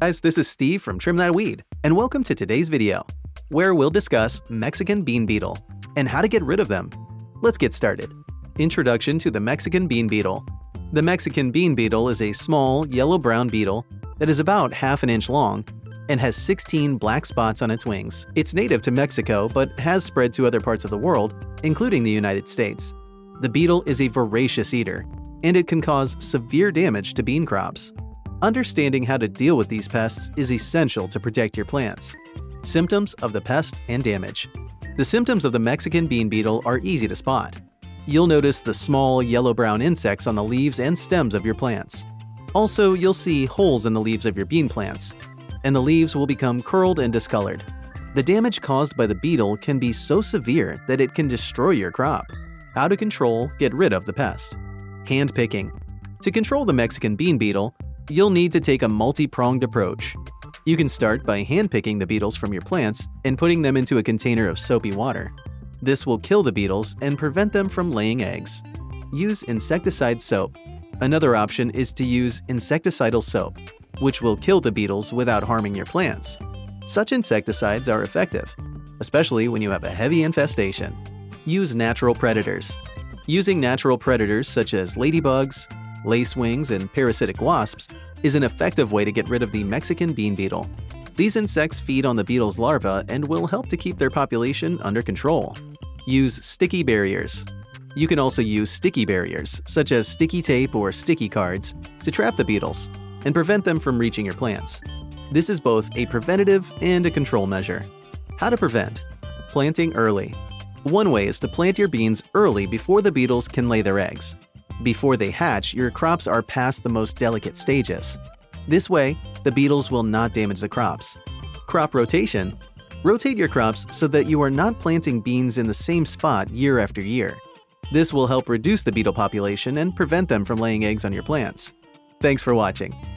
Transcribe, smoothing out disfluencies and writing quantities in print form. Guys, this is Steve from Trim That Weed, and welcome to today's video, where we'll discuss Mexican bean beetle and how to get rid of them. Let's get started. Introduction to the Mexican bean beetle. The Mexican bean beetle is a small, yellow-brown beetle that is about half an inch long and has 16 black spots on its wings. It's native to Mexico but has spread to other parts of the world, including the United States. The beetle is a voracious eater, and it can cause severe damage to bean crops. Understanding how to deal with these pests is essential to protect your plants. Symptoms of the pest and damage. The symptoms of the Mexican bean beetle are easy to spot. You'll notice the small yellow-brown insects on the leaves and stems of your plants. Also, you'll see holes in the leaves of your bean plants, and the leaves will become curled and discolored. The damage caused by the beetle can be so severe that it can destroy your crop. How to control, get rid of the pest. Hand picking. To control the Mexican bean beetle, you'll need to take a multi-pronged approach. You can start by handpicking the beetles from your plants and putting them into a container of soapy water. This will kill the beetles and prevent them from laying eggs. Use insecticide soap. Another option is to use insecticidal soap, which will kill the beetles without harming your plants. Such insecticides are effective, especially when you have a heavy infestation. Use natural predators. Using natural predators such as ladybugs, lacewings, and parasitic wasps is an effective way to get rid of the Mexican bean beetle. These insects feed on the beetle's larvae and will help to keep their population under control. Use sticky barriers. You can also use sticky barriers, such as sticky tape or sticky cards, to trap the beetles and prevent them from reaching your plants. This is both a preventative and a control measure. How to prevent? Planting early. One way is to plant your beans early before the beetles can lay their eggs. Before they hatch, your crops are past the most delicate stages. This way, the beetles will not damage the crops. Crop rotation. Rotate your crops so that you are not planting beans in the same spot year after year. This will help reduce the beetle population and prevent them from laying eggs on your plants. Thanks for watching.